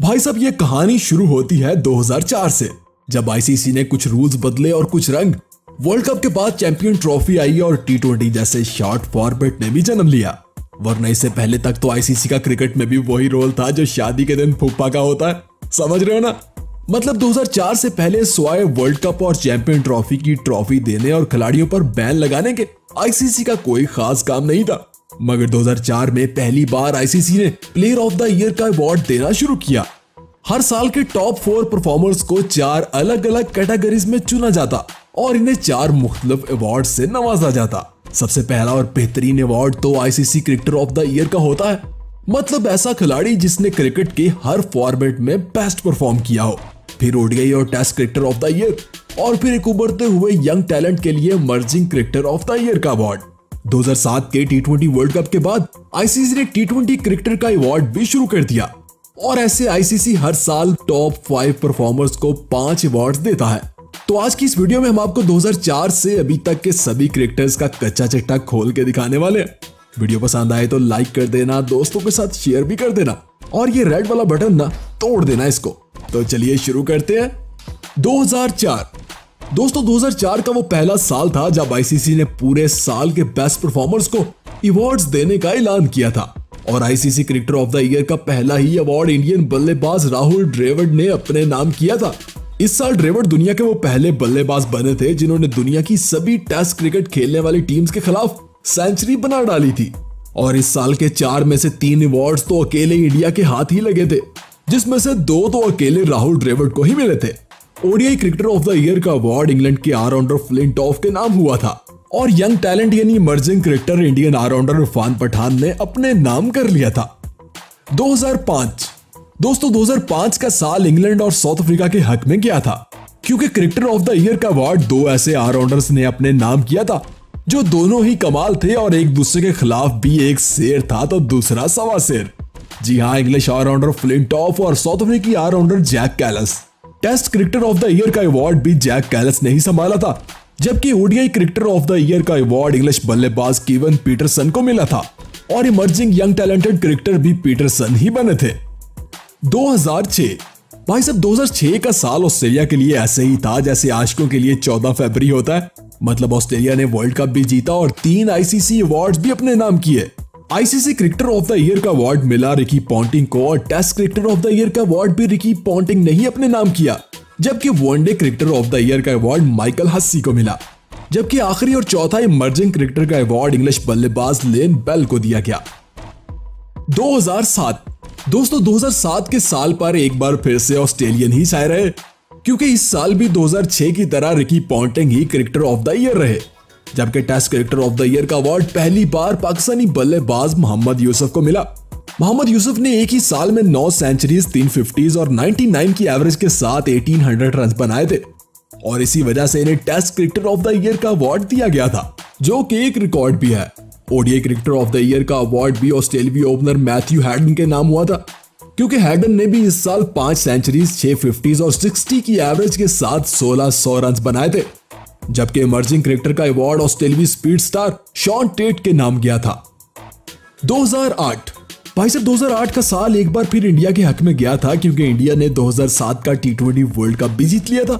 भाई साहब ये कहानी शुरू होती है 2004 से, जब आईसीसी ने कुछ रूल्स बदले और कुछ रंग। वर्ल्ड कप के बाद चैंपियन ट्रॉफी आई और T20 जैसे शॉर्ट फॉर्मेट ने भी जन्म लिया, वरना इससे पहले तक तो आईसीसी का क्रिकेट में भी वही रोल था जो शादी के दिन फूफा का होता है, समझ रहे हो ना। मतलब 2004 से पहले सोए वर्ल्ड कप और चैंपियन ट्रॉफी की ट्रॉफी देने और खिलाड़ियों पर बैन लगाने के आईसीसी का कोई खास काम नहीं था, मगर 2004 में पहली बार आईसीसी ने प्लेयर ऑफ द ईयर का अवार्ड देना शुरू किया। हर साल के टॉप 4 परफॉर्मर्स को 4 अलग अलग कैटेगरीज में चुना जाता और इन्हें 4 मुख्तलिफ अवार्ड से नवाजा जाता। सबसे पहला और बेहतरीन अवार्ड तो ICC cricketer of the year का होता है, मतलब ऐसा खिलाड़ी जिसने क्रिकेट के हर फॉर्मेट में बेस्ट परफॉर्म किया हो, फिर ओडीआई और test cricketer of the year और फिर एक उभरते हुए यंग टैलेंट के लिए emerging cricketer of the year का अवार्ड। 2007 के T20 वर्ल्ड कप के बाद आईसीसी ने T20 क्रिकेटर का अवार्ड भी शुरू कर दिया और ऐसे आईसीसी हर साल टॉप 5 परफॉर्मर्स को 5 अवार्ड्स देता है। तो आज की इस वीडियो में हम आपको 2004 से अभी तक के सभी क्रिकेटर्स का कच्चा चिट्ठा खोल के दिखाने वाले हैं। वीडियो पसंद आए तो लाइक कर देना, दोस्तों के साथ शेयर भी कर देना और ये रेड वाला बटन ना तोड़ देना इसको। तो चलिए शुरू करते हैं। 2004 दोस्तों 2004 का वो पहला साल था जब आईसीसी ने पूरे साल के बेस्ट परफॉर्मर्स को अवार्ड्स देने का ऐलान किया था और ICC cricketer of the year का पहला ही अवार्ड इंडियन बल्लेबाज राहुल द्रविड़ ने अपने नाम किया था। इस साल द्रविड़ दुनिया के वो पहले बल्लेबाज बने थे जिन्होंने दुनिया की सभी टेस्ट क्रिकेट खेलने वाली टीम्स के खिलाफ सेंचुरी बना डाली थी और इस साल के 4 में से 3 अवार्ड्स तो अकेले इंडिया के हाथ ही लगे थे, जिसमें से 2 तो अकेले राहुल द्रविड़ को ही मिले थे। ODI cricketer of the year का अवार्ड इंग्लैंड के ऑलराउंडर फ्लिंटॉफ के नाम हुआ था और यंग टैलेंट यानी emerging cricketer Indian allrounder Irfan Pathan ने अपने नाम कर लिया था। 2005 दोस्तों 2005 का साल इंग्लैंड और साउथ अफ्रीका के हक में गया था, क्योंकि क्रिकेटर ऑफ द ईयर का अवार्ड 2 ऐसे ऑलराउंडर्स ने अपने नाम किया था जो दोनों ही कमाल थे और एक दूसरे के खिलाफ भी एक शेर था तो दूसरा सवा शेर। जी हाँ, इंग्लिश ऑलराउंडर फ्लिंटॉफ और साउथ अफ्रीकी allrounder Jack Kallis. Test cricketer of the year का अवार्ड भी जैक कैलिस ने ही संभाला था, जबकि ODI cricketer of the year का अवार्ड इंग्लिश बल्लेबाज केविन पीटरसन को मिला था और इमर्जिंग यंग टैलेंटेड क्रिकेटर भी पीटरसन ही बने थे। 2006 भाई साहब 2006 का साल ऑस्ट्रेलिया के लिए ऐसे ही था जैसे आशिकों के लिए 14 फरवरी होता है, मतलब ऑस्ट्रेलिया ने वर्ल्ड कप भी जीता और 3 आईसीसी अवार्ड्स भी अपने नाम किए। ICC cricketer of the year का अवार्ड मिला रिकी पॉन्टिंग को और test cricketer of the year का अवार्ड भी रिकी पॉन्टिंग ने ही अपने नाम किया, जबकि one day cricketer of the year का अवार्ड माइकल हस्सी को मिला, जबकि आखिरी और चौथा इमर्जिंग क्रिकेटर का अवार्ड इंग्लिश बल्लेबाज लेन बेल को दिया गया। 2007 दोस्तों 2007 के साल पर एक बार फिर से ऑस्ट्रेलियन ही छाए रहे, क्योंकि इस साल भी 2006 की तरह रिकी पॉन्टिंग ही क्रिकेटर ऑफ द ईयर रहे, जबकि test cricketer of the year का अवार्ड पहली बार पाकिस्तानी बल्लेबाज मोहम्मद यूसुफ को मिला। मोहम्मद यूसुफ ने एक ही साल में 9 सेंचुरीज, 3 50s और 99 की एवरेज के साथ 1800 रन बनाए थे और इसी वजह से इन्हें test cricketer of the year का अवार्ड दिया गया था, जो कि एक रिकॉर्ड भी है। ODI cricketer of the year का अवार्ड भी ऑस्ट्रेलियाई ओपनर मैथ्यू हैडन के नाम हुआ था, क्योंकि हैडन ने भी इस साल 5 सेंचुरीज, 6 50s और 60 की एवरेज के साथ 1600 रन बनाए थे, जबकि इमर्जिंग क्रिकेटर का अवार्ड ऑस्ट्रेलियाई स्पीड स्टार शॉन टेट के नाम गया था। 2008 भाई साहब 2008 का साल एक बार फिर इंडिया के हक में गया था, क्योंकि इंडिया ने 2007 का T20 वर्ल्ड कप भी जीत लिया था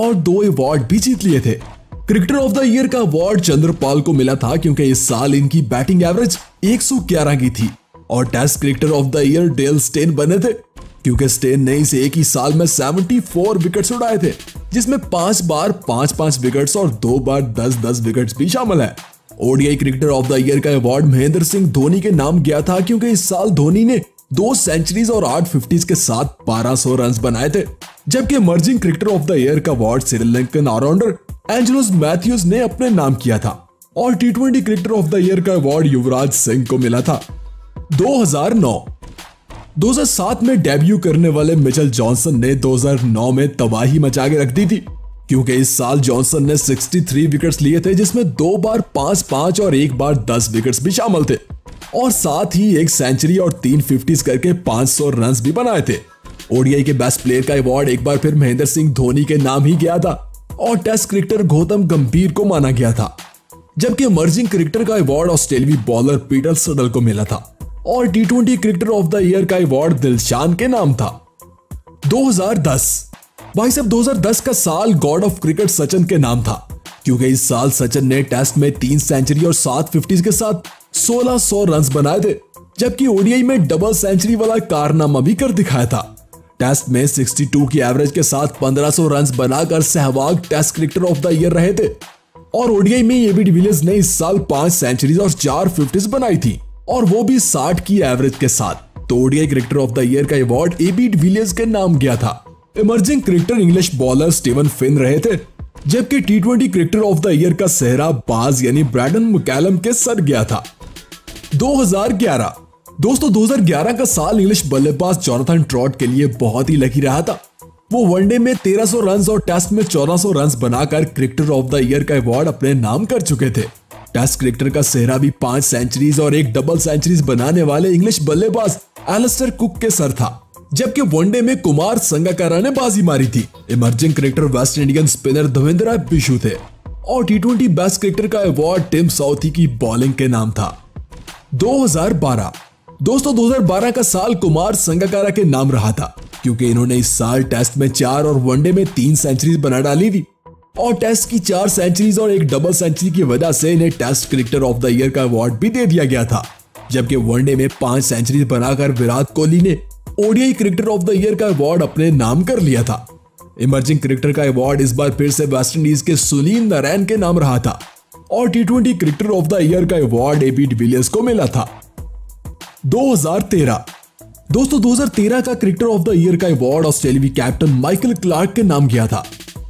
और 2 अवार्ड भी जीत लिए थे। क्रिकेटर ऑफ द ईयर का अवार्ड चंद्रपाल को मिला था, क्योंकि इस साल इनकी बैटिंग एवरेज 111 की थी और test cricketer of the year Dale Steyn बने थे, क्योंकि स्टेन ने इसे एक ही साल में 74 विकेट्स उड़ाए थे, जिसमें 5 बार 5-5 विकेट्स और 2 बार 10-10 विकेट्स भी शामिल है। ODI cricketer of the year का अवार्ड महेंद्र सिंह धोनी के नाम गया था, क्योंकि इस साल धोनी ने 2 सेंचुरीज और 8 50s के साथ 1200 रन बनाए थे, जबकि emerging cricketer of the year का award Sri Lankan allrounder Angelo Mathews ने अपने नाम किया था और T20 cricketer of the year का अवार्ड युवराज सिंह को मिला था। 2007 में डेब्यू करने वाले मिचेल जॉनसन ने 2009 में तबाही मचा के रख दी थी, क्योंकि इस साल जॉनसन ने 63 विकेट्स लिए थे, जिसमें 2 बार 5-5 और 1 बार 10 विकेट्स भी शामिल थे और साथ ही 1 सेंचुरी और 3 50s करके 500 रन भी बनाए थे। ओडीआई के बेस्ट प्लेयर का अवार्ड एक बार फिर महेंद्र सिंह धोनी के नाम ही गया था और टेस्ट क्रिकेटर गौतम गंभीर को माना गया था, जबकि इमर्जिंग क्रिकेटर का अवार्ड ऑस्ट्रेलियाई बॉलर पीटर सिडल को मिला था और T20 cricketer of the year का अवार्ड दिलशान के नाम था। 2010। भाई साहब 2010 का साल गॉड ऑफ क्रिकेट सचिन के नाम था, क्योंकि इस साल सचिन ने टेस्ट में 3 सेंचुरी और 7 50s के साथ 1600 रन बनाए थे, जबकि ओडीआई में डबल सेंचुरी वाला कारनामा भी कर दिखाया था। टेस्ट में 62 की एवरेज के साथ 1500 रन बनाकर Sehwag test cricketer of the year रहे थे, और ओडीआई में एबी डिविलियर्स ने इस साल 5 सेंचुरीज और 4 50s बनाई थी, और वो भी 60 की एवरेज के साथ। तो ODI cricketer of the year का अवार्ड एबी डिविलियर्स के नाम गया था। Emerging cricketer English bowler Steven Finn रहे थे, जबकि टी20 क्रिकेटर ऑफ द ईयर का सेहरा बाज यानी ब्रेंडन मैकलम के सर गया था। 2011। दोस्तों 2011 का साल इंग्लिश बल्लेबाज जॉनथन ट्रॉट के लिए बहुत ही लकी रहा था। वो वनडे में 1300 रन और टेस्ट में 1400 रन बनाकर क्रिकेटर ऑफ द ईयर का अवार्ड अपने नाम कर चुके थे। टेस्ट क्रिकेटर का सेहरा भी 5 सेंचुरीज और 1 डबल सेंचुरी बनाने वाले इंग्लिश बल्लेबाज एलिस्टर कुक के सर था, जबकि वनडे में कुमार संगकारा ने बाजी मारी थी। Emerging cricketer West Indian spinner Devendra Bishoo थे, और टी20 बेस्ट क्रिकेटर का अवार्ड टिम साउथी की बॉलिंग के नाम था। 2012। दोस्तों 2012 का साल कुमार संगकारा के नाम रहा था, क्योंकि इन्होंने इस साल टेस्ट में 4 और वनडे में 3 सेंचुरीज बना डाली थी, और टेस्ट की 4 सेंचुरीज और 1 डबल सेंचुरी की वजह से इन्हें test cricketer of the year का अवार्ड भी दे दिया गया था, जबकि वनडे में 5 सेंचुरीज बनाकर विराट कोहली ने ODI cricketer of the year का अवार्ड अपने नाम कर लिया था। इमर्जिंग क्रिकेटर का अवार्ड इस बार फिर से वेस्टइंडीज के सुनील नारायण के नाम रहा था, और टी20 क्रिकेटर ऑफ द ईयर का अवार्ड एबी डिविलियर्स को मिला था। 2013। दोस्तों 2013 का क्रिकेटर ऑफ द ईयर का अवार्ड ऑस्ट्रेलियाई कैप्टन माइकल क्लार्क के नाम गया था।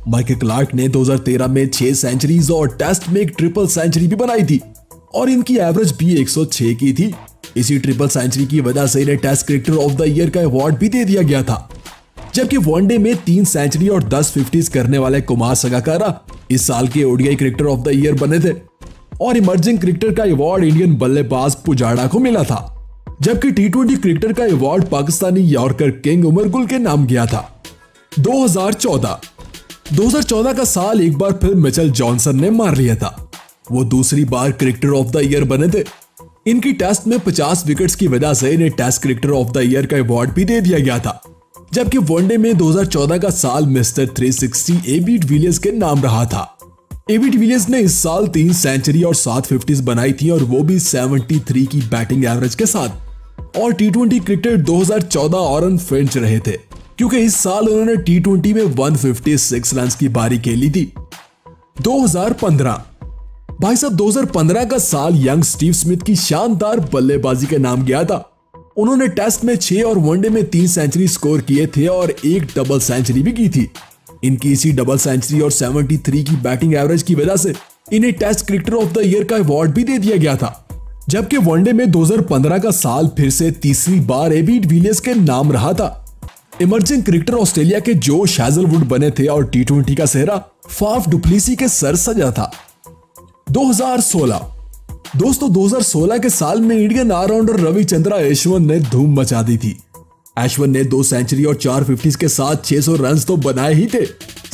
माइकल क्लार्क ने 2013 में 6 सेंचुरीज और टेस्ट में 1 ट्रिपल सेंचुरी भी बनाई थी, और इनकी एवरेज भी 106 की थी। इसी 3 सेंचुरी की वजह से इन्हें test cricketer of the year का अवार्ड भी दे दिया गया था, जबकि वनडे में 3 सेंचुरी और 10 50s करने वाले कुमार संगकारा इस साल के ODI cricketer of the year बने थे, और इमर्जिंग क्रिकेटर का अवार्ड इंडियन बल्लेबाज पुजारा को मिला था, जबकि टी20 क्रिकेटर का award Pakistani yorker king Umar Gul के नाम गया था। 2014 का साल एक बार फिर मिचेल जॉनसन ने मार लिया था। वो दूसरी बार क्रिकेटर ऑफ द ईयर बने थे। इनकी टेस्ट में 50 विकेट्स की वजह से इन्हें test cricketer of the year का अवार्ड भी दे दिया गया था, जबकि वनडे में 2014 का साल मिस्टर 360 एबी डिविलियर्स के नाम रहा था। एबी डिविलियर्स ने इस साल 3 सेंचुरी और 7 50s बनाई थी, और वो भी 73 की बैटिंग एवरेज के साथ, और टी20 क्रिकेटर 2014 ऑरन फिंच रहे थे, क्योंकि इस साल उन्होंने टी20 में 156 रन की पारी खेली थी। 2015। भाई साहब 2015 का साल यंग स्टीव स्मिथ की शानदार बल्लेबाजी के नाम गया था। उन्होंने टेस्ट में 6 और वनडे में 3 सेंचुरी स्कोर किए थे, और 1 डबल सेंचुरी भी की थी। इनकी इसी डबल सेंचुरी और 73 की बैटिंग एवरेज की वजह से इन्हें test cricketer of the year का अवार्ड भी दे दिया गया था, जबकि वनडे में 2015 का साल फिर से तीसरी बार एबी डिविलियर्स के नाम रहा था। इमर्जिंग क्रिकेटर ऑस्ट्रेलिया के जोश हैजलवुड बने थे, और टी20 का सेहरा फाफ डुप्लीसी के सर सजा था। 2016। दोस्तों 2016 के साल में इंडियन ऑलराउंडर रविचंद्रा अश्विन ने धूम मचा दी थी। अश्विन ने 2 सेंचुरी और 4 50s के साथ 600 रन तो बनाए ही थे,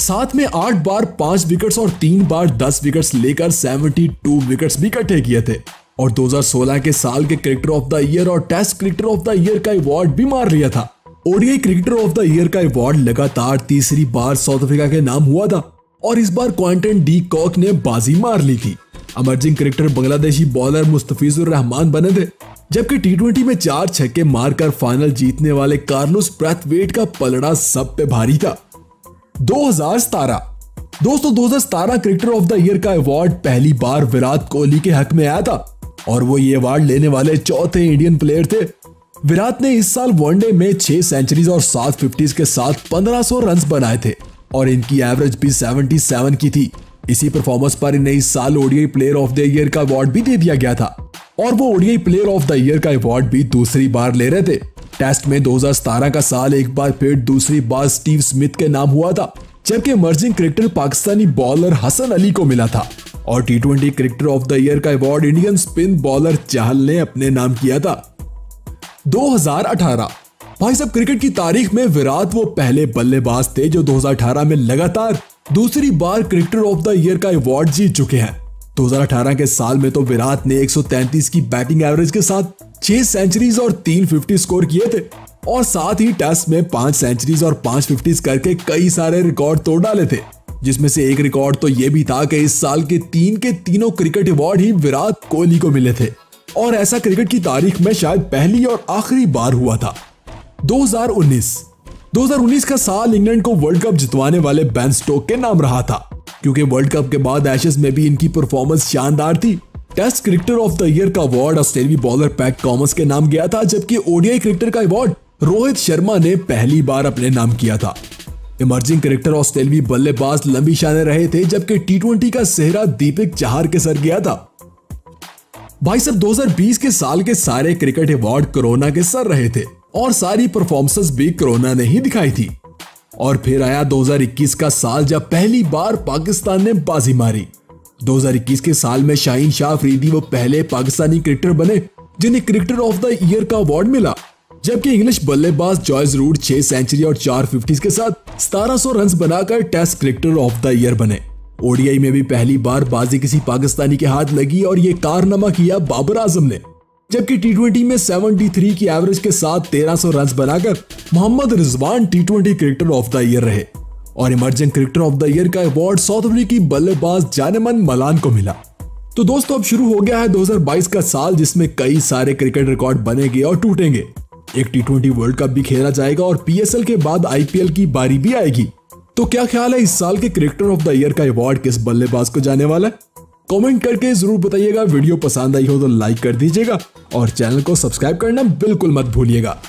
साथ में 8 बार 5 विकेट्स और 3 बार 10 विकेट्स लेकर 72 विकेट्स भी इकट्ठे किए थे, और 2016 के साल के क्रिकेटर ऑफ द ईयर और test cricketer of the year का अवार्ड भी मार लिया था। ODI cricketer of the year का अवार्ड लगातार तीसरी बार साउथ अफ्रीका के नाम हुआ था, और इस बार क्वांटन डी कॉक ने बाजी मार ली थी। Emerging cricketer Bangladeshi bowler Mustafizur Rahman बने थे, जबकि टी20 में 4 छक्के मारकर फाइनल जीतने वाले कार्लोस प्रैथवेट का पलड़ा सब पे भारी था। 2017। दोस्तों 2017 क्रिकेटर ऑफ द ईयर का अवार्ड पहली बार विराट कोहली के हक में आया था, और वो ये अवार्ड लेने वाले चौथे इंडियन प्लेयर थे। विराट ने इस साल वनडे में 6 सेंचुरीज और 7 50s के साथ 1500 रन बनाए थे, और इनकी एवरेज भी 77 की थी। इसी परफॉर्मेंस पर इन्हें इस साल ODI player of the year का अवार्ड भी दे दिया गया था, और वो ODI player of the year का अवार्ड भी दूसरी बार ले रहे थे। टेस्ट में 2017 का साल एक बार फिर दूसरी बार स्टीव स्मिथ के नाम हुआ था, जबकि emerging cricketer Pakistani bowler Hasan Ali को मिला था, और टी20 क्रिकेटर ऑफ द ईयर का award Indian spin bowler Chahal ने अपने नाम किया था। 2018। भाई साहब क्रिकेट की तारीख में विराट वो पहले बल्लेबाज थे जो 2018 में लगातार दूसरी बार क्रिकेटर ऑफ द ईयर का अवार्ड जीत चुके हैं। 2018 के साल में तो विराट ने 133 की बैटिंग एवरेज के साथ 6 सेंचुरीज और 350 स्कोर किए थे, और साथ ही टेस्ट में 5 सेंचुरीज और 5 50s करके कई सारे रिकॉर्ड तोड़ डाले थे, जिसमें से एक रिकॉर्ड तो ये भी था कि इस साल के 3 के 3 क्रिकेट अवार्ड ही विराट कोहली को मिले थे और ऐसा क्रिकेट की तारीख में शायद पहली और आखिरी बार हुआ था। 2019 का साल इंग्लैंड को वर्ल्ड कप जितवाने वाले बेन स्टोक के नाम रहा था, क्योंकि वर्ल्ड कप के बाद एशेज में भी इनकी परफॉर्मेंस शानदार थी। Test cricketer of the year का अवार्ड ऑस्ट्रेलियाई बॉलर पैट कॉमस के नाम गया था, जबकि ओडीआई क्रिकेटर का अवार्ड रोहित शर्मा ने पहली बार अपने नाम किया था। इमर्जिंग क्रिकेटर ऑस्ट्रेलियाई बल्लेबाज लंबी शाने रहे थे, जबकि टी20 का सेहरा दीपक चाहर के सर गया था। भाई साहब, 2020 के साल के सारे क्रिकेट अवार्ड कोरोना के सर रहे थे और सारी परफॉर्मेंसेस भी कोरोना ने ही दिखाई थी। और फिर आया 2021 का साल, जब पहली बार पाकिस्तान ने बाजी मारी। 2021 के साल में शाहीन शाह अफरीदी वो पहले पाकिस्तानी क्रिकेटर बने जिन्हें क्रिकेटर ऑफ द ईयर का अवार्ड मिला, जबकि इंग्लिश बल्लेबाज जॉयस रूट 6 सेंचुरी और 4 50s के साथ 1700 रन बनाकर test cricketer of the year बने। ओडीआई में भी पहली बार बाजी किसी पाकिस्तानी के हाथ लगी और ये कारनामा किया बाबर आजम ने, जबकि टी20 में 73 की एवरेज के साथ 1300 रन बनाकर मोहम्मद रिजवान टी20 क्रिकेटर ऑफ द ईयर रहे। और emerging cricketer of the year का अवार्ड साउथ अफ्रीकी बल्लेबाज जानेमन मलान को मिला। तो दोस्तों, अब शुरू हो गया है 2022 का साल, जिसमें कई सारे क्रिकेट रिकॉर्ड बनेंगे और टूटेंगे। एक टी20 वर्ल्ड कप भी खेला जाएगा और पीएसएल के बाद आईपीएल की बारी भी आएगी। तो क्या ख्याल है, इस साल के क्रिकेटर ऑफ द ईयर का अवार्ड किस बल्लेबाज को जाने वाला है? कमेंट करके जरूर बताइएगा। वीडियो पसंद आई हो तो लाइक कर दीजिएगा और चैनल को सब्सक्राइब करना बिल्कुल मत भूलिएगा।